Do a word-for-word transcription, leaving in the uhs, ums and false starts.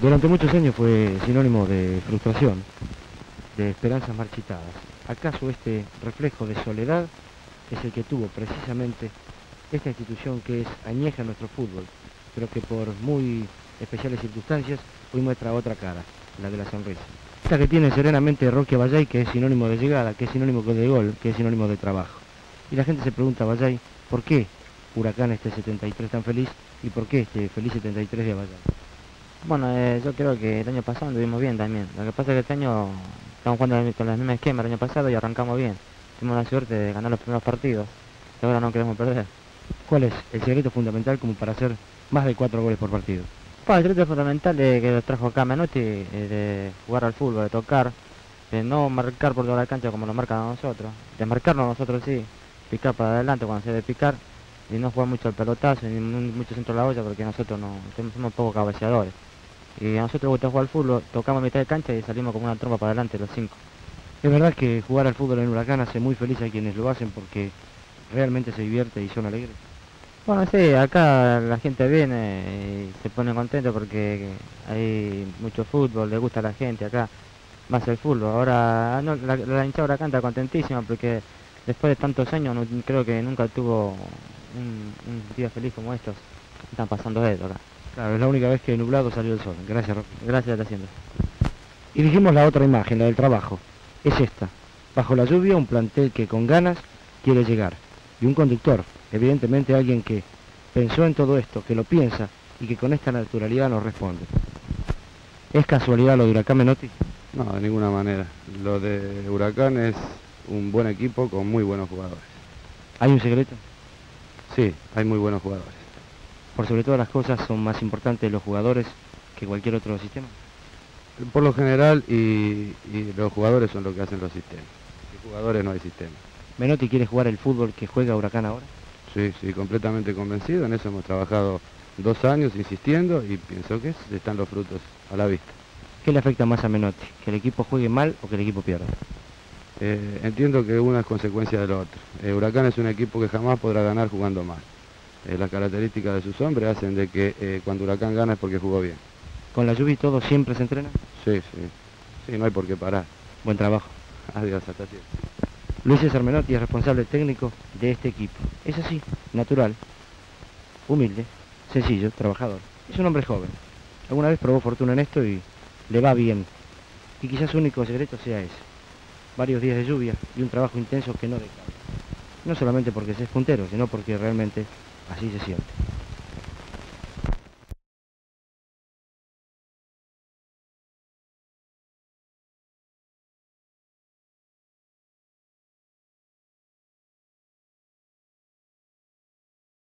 Durante muchos años fue sinónimo de frustración, de esperanzas marchitadas. ¿Acaso este reflejo de soledad es el que tuvo precisamente esta institución que es añeja a nuestro fútbol, pero que por muy especiales circunstancias hoy muestra otra cara, la de la sonrisa? Esta que tiene serenamente Roque Avallay, que es sinónimo de llegada, que es sinónimo de gol, que es sinónimo de trabajo. Y la gente se pregunta, Avallay, ¿por qué Huracán este setenta y tres tan feliz y por qué este feliz setenta y tres de Avallay? Bueno, eh, yo creo que el año pasado anduvimos bien también. Lo que pasa es que este año estamos jugando con los mismos esquemas del año pasado y arrancamos bien. Tuvimos la suerte de ganar los primeros partidos y ahora no queremos perder. ¿Cuál es el secreto fundamental como para hacer más de cuatro goles por partido? Bueno, el secreto fundamental de que lo trajo acá Menotti, de jugar al fútbol, de tocar, de no marcar por toda la cancha como lo marcan a nosotros, de marcarnos nosotros sí, picar para adelante cuando se debe picar, y no jugar mucho al pelotazo, ni mucho centro de la olla, porque nosotros no somos pocos cabeceadores. Y a nosotros nos gusta jugar al fútbol, tocamos a mitad de cancha y salimos como una trompa para adelante los cinco. Es verdad que jugar al fútbol en Huracán hace muy feliz a quienes lo hacen porque realmente se divierte y son alegres. Bueno, sí, acá la gente viene y se pone contenta porque hay mucho fútbol, le gusta a la gente acá, más el fútbol. Ahora no, la, la hinchada Huracán está contentísima porque después de tantos años no, creo que nunca tuvo un, un día feliz como estos. Están pasando esto acá. Claro, es la única vez que nublado salió el sol. Gracias, Roque. Gracias, te siento. Y dijimos la otra imagen, la del trabajo. Es esta. Bajo la lluvia, un plantel que con ganas quiere llegar. Y un conductor, evidentemente alguien que pensó en todo esto, que lo piensa y que con esta naturalidad nos responde. ¿Es casualidad lo de Huracán, Menotti? No, de ninguna manera. Lo de Huracán es un buen equipo con muy buenos jugadores. ¿Hay un secreto? Sí, hay muy buenos jugadores. Por sobre todas las cosas, ¿son más importantes los jugadores que cualquier otro sistema? Por lo general, y, y los jugadores son lo que hacen los sistemas. Sin jugadores no hay sistema. ¿Menotti quiere jugar el fútbol que juega Huracán ahora? Sí, sí, completamente convencido. En eso hemos trabajado dos años insistiendo y pienso que están los frutos a la vista. ¿Qué le afecta más a Menotti? ¿Que el equipo juegue mal o que el equipo pierda? Eh, entiendo que una es consecuencia de lo otro. Eh, Huracán es un equipo que jamás podrá ganar jugando mal. Eh, las características de sus hombres hacen de que eh, cuando Huracán gana es porque jugó bien. ¿Con la lluvia y todo siempre se entrena? Sí, sí. Sí, no hay por qué parar. Buen trabajo. Adiós, hasta siempre. Luis César Menotti es responsable técnico de este equipo. Es así, natural, humilde, sencillo, trabajador. Es un hombre joven. Alguna vez probó fortuna en esto y le va bien. Y quizás su único secreto sea ese. Varios días de lluvia y un trabajo intenso que no decae. No solamente porque se es puntero, sino porque realmente así se siente.